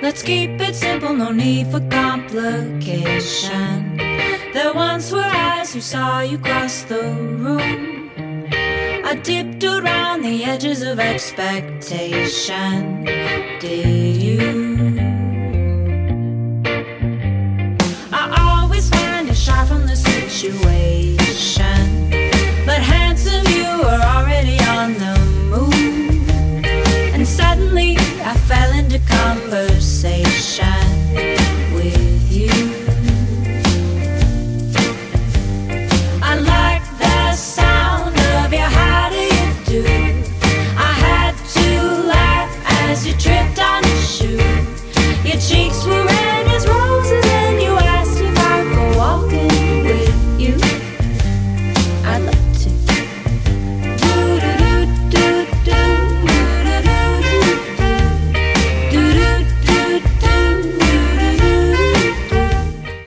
Let's keep it simple, no need for complication. There once were eyes who saw you cross the room. I dipped around the edges of expectation. Did you? I always find it shy from the situation.